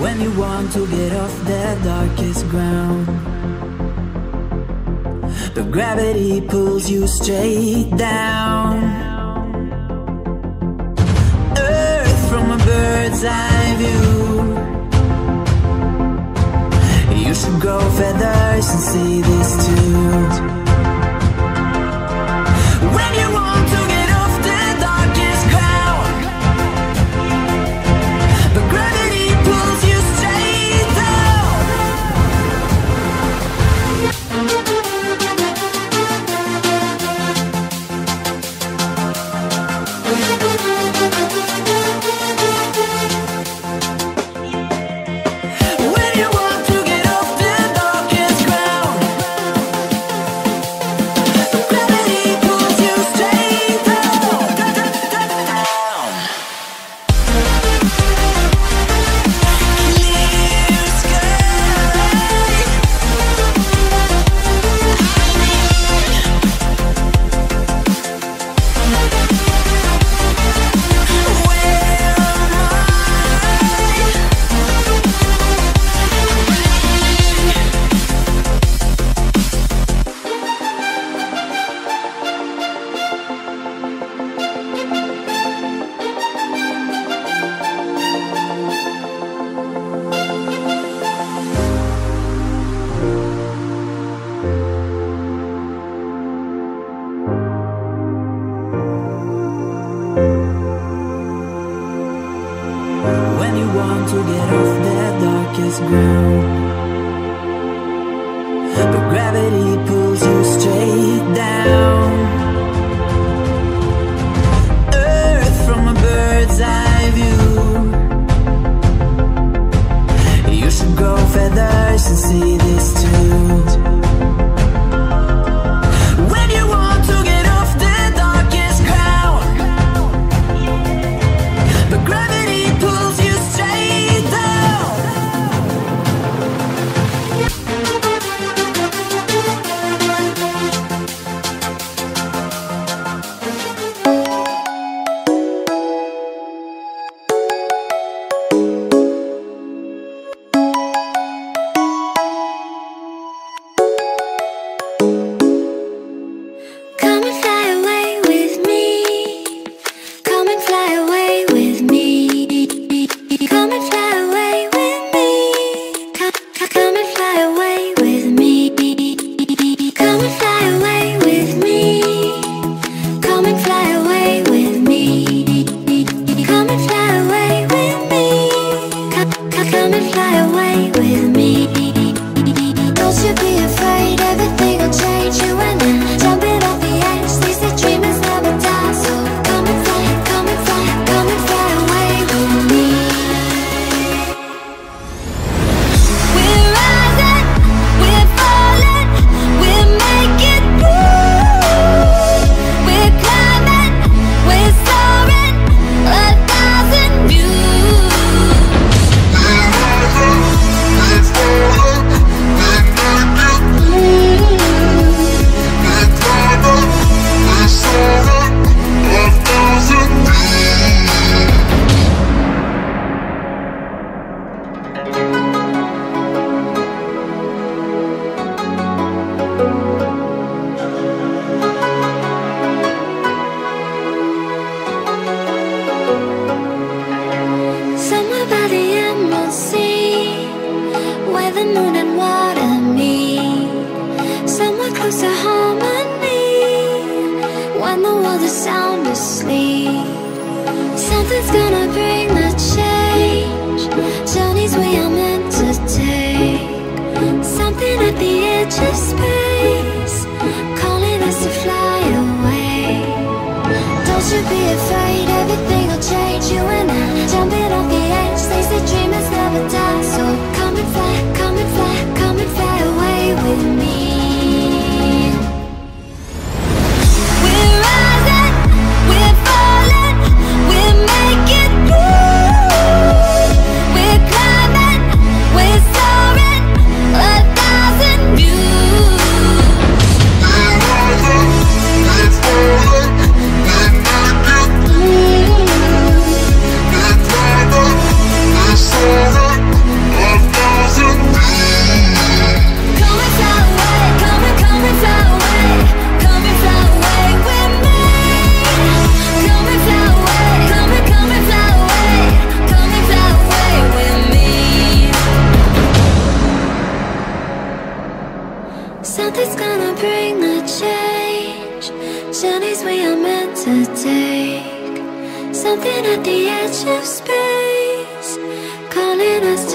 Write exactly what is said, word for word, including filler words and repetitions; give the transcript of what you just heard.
When you want to get off the darkest ground, but gravity pulls you straight down. Earth from a bird's eye view, you should grow feathers and see this too. but gravity pulls you straight down. Earth from a bird's eye view, you should grow feathers and see this too. Something at the edge of space, calling us